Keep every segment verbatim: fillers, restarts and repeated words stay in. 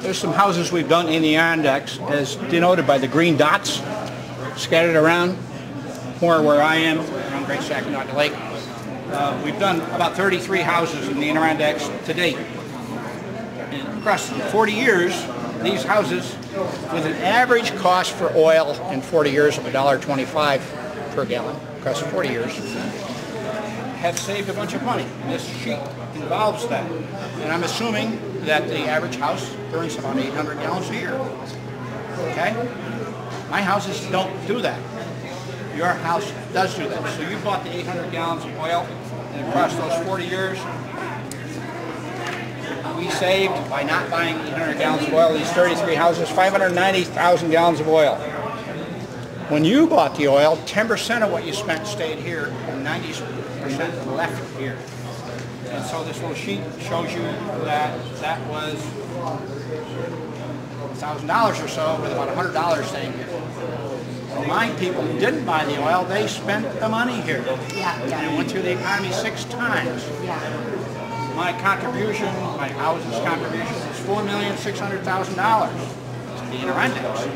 There's some houses we've done in the Adirondacks, as denoted by the green dots scattered around, more where I am, around Great Sacramento Lake. Uh, we've done about thirty-three houses in the Adirondacks to date. And across forty years, these houses, with an average cost for oil in forty years of a dollar twenty-five per gallon, across forty years, have saved a bunch of money. And this sheet involves that. And I'm assuming that the average house burns about eight hundred gallons a year. Okay? My houses don't do that. Your house does do that. So you bought the eight hundred gallons of oil, and across those forty years, we saved, by not buying eight hundred gallons of oil, these thirty-three houses, five hundred ninety thousand gallons of oil. When you bought the oil, ten percent of what you spent stayed here, and ninety percent left here. And so this little sheet shows you that that was a thousand dollars or so, with about one hundred dollars staying here. So my people who didn't buy the oil, they spent the money here. Yeah, yeah. And it went through the economy six times. Yeah. My contribution, my house's contribution, is four million six hundred thousand dollars. The Adirondacks.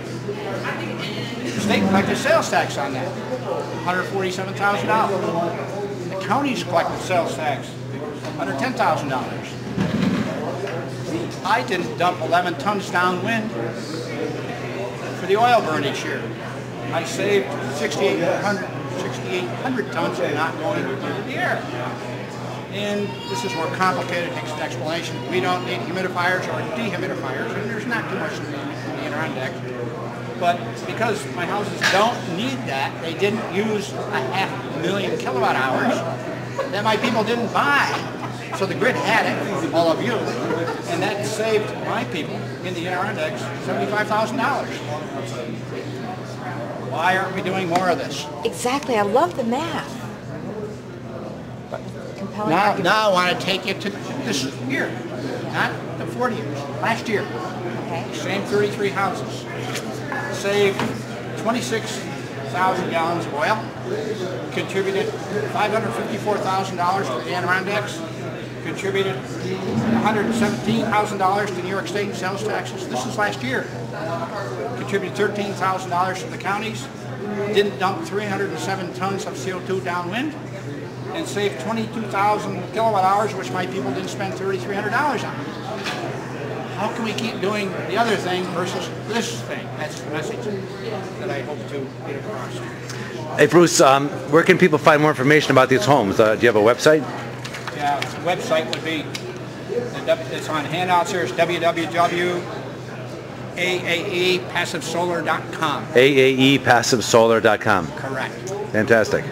The state collected sales tax on that, one hundred forty-seven thousand dollars. The counties collected sales tax, one hundred ten thousand dollars. I didn't dump eleven tons downwind for the oil burn each year. I saved sixty-eight hundred tons of not going to the air. And this is more complicated explanation. We don't need humidifiers or dehumidifiers, and there's not too much in the Adirondacks. But because my houses don't need that, they didn't use a half million kilowatt hours that my people didn't buy. So the grid had it, all of you, and that saved my people in the Adirondacks seventy-five thousand dollars. Why aren't we doing more of this? Exactly. I love the math. Now, now I want to take you to this year, not the forty years, last year. Okay. Same thirty-three houses. Saved twenty-six thousand gallons of oil, contributed five hundred fifty-four thousand dollars to the Adirondacks, contributed one hundred seventeen thousand dollars to New York State in sales taxes. This is last year. Contributed thirteen thousand dollars to the counties, didn't dump three hundred seven tons of C O two downwind, and saved twenty-two thousand kilowatt hours, which my people didn't spend three thousand three hundred dollars on. How can we keep doing the other thing versus this thing? That's the message that I hope to get across. Hey Bruce, um, where can people find more information about these homes? Uh, do you have a website? Yeah, the website would be, it's on handouts here, it's w w w dot A A E passive solar dot com. A A E passive solar dot com. Correct. Fantastic.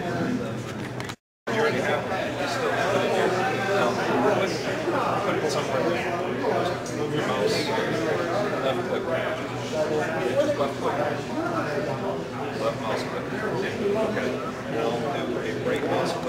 Left mouse click. Okay. Now do a right mouse